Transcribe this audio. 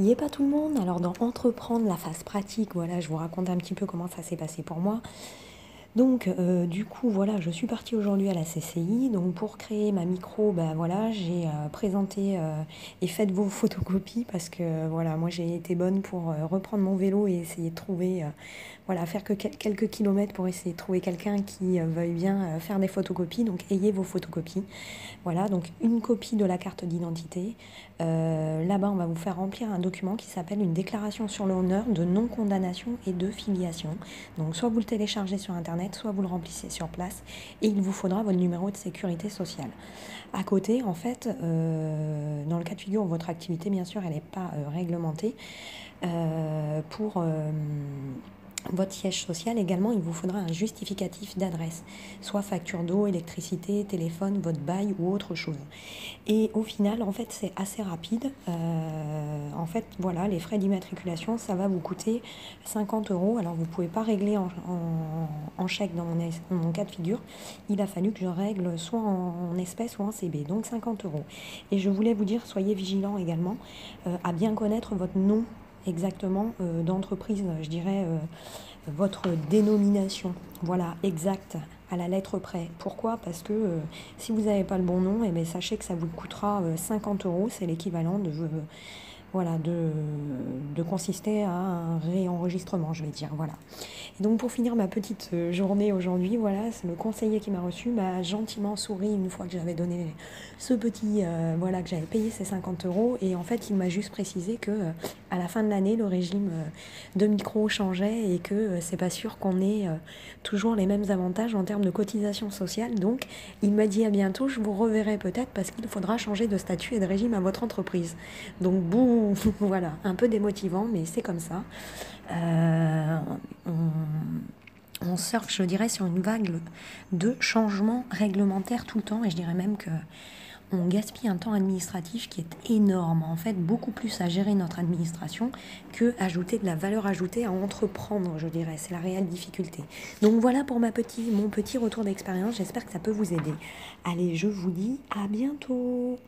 n'y est pas tout le monde. Alors dans entreprendre la phase pratique, voilà, je vous raconte un petit peu comment ça s'est passé pour moi. Donc du coup voilà, je suis partie aujourd'hui à la CCI, donc pour créer ma micro, ben voilà, j'ai présenté et faites vos photocopies parce que voilà, moi j'ai été bonne pour reprendre mon vélo et essayer de trouver, voilà, faire que quelques kilomètres pour essayer de trouver quelqu'un qui veuille bien faire des photocopies, donc ayez vos photocopies. Voilà, donc une copie de la carte d'identité, là-bas on va vous faire remplir un document qui s'appelle une déclaration sur l'honneur de non-condamnation et de filiation, donc soit vous le téléchargez sur internet, soit vous le remplissez sur place et il vous faudra votre numéro de sécurité sociale. À côté, en fait, dans le cas de figure, votre activité, bien sûr, elle n'est pas réglementée. Pour votre siège social, également, il vous faudra un justificatif d'adresse, soit facture d'eau, électricité, téléphone, votre bail ou autre chose. Et au final, en fait, c'est assez rapide. En fait, voilà, les frais d'immatriculation, ça va vous coûter 50 €. Alors, vous ne pouvez pas régler en chèque dans mon cas de figure. Il a fallu que je règle soit en espèces ou en CB, donc 50 €. Et je voulais vous dire, soyez vigilants également à bien connaître votre nom exactement d'entreprise, je dirais votre dénomination, voilà, exact, à la lettre près. Pourquoi? Parce que si vous n'avez pas le bon nom, eh bien, sachez que ça vous coûtera 50 €, c'est l'équivalent de... voilà, de consister à un réenregistrement, je vais dire, voilà. Et donc, pour finir ma petite journée aujourd'hui, voilà, c'est le conseiller qui m'a reçu, m'a gentiment souri une fois que j'avais donné ce petit, voilà, que j'avais payé ces 50 €. Et en fait, il m'a juste précisé que à la fin de l'année, le régime de micro changeait et que c'est pas sûr qu'on ait toujours les mêmes avantages en termes de cotisation sociale. Donc, il m'a dit à bientôt, je vous reverrai peut-être parce qu'il faudra changer de statut et de régime à votre entreprise. Donc, boum. Voilà, un peu démotivant, mais c'est comme ça. On surfe, je dirais, sur une vague de changements réglementaires tout le temps, et je dirais même que on gaspille un temps administratif qui est énorme. En fait, beaucoup plus à gérer notre administration que ajouter de la valeur ajoutée à entreprendre, je dirais. C'est la réelle difficulté. Donc voilà pour mon petit retour d'expérience. J'espère que ça peut vous aider. Allez, je vous dis à bientôt.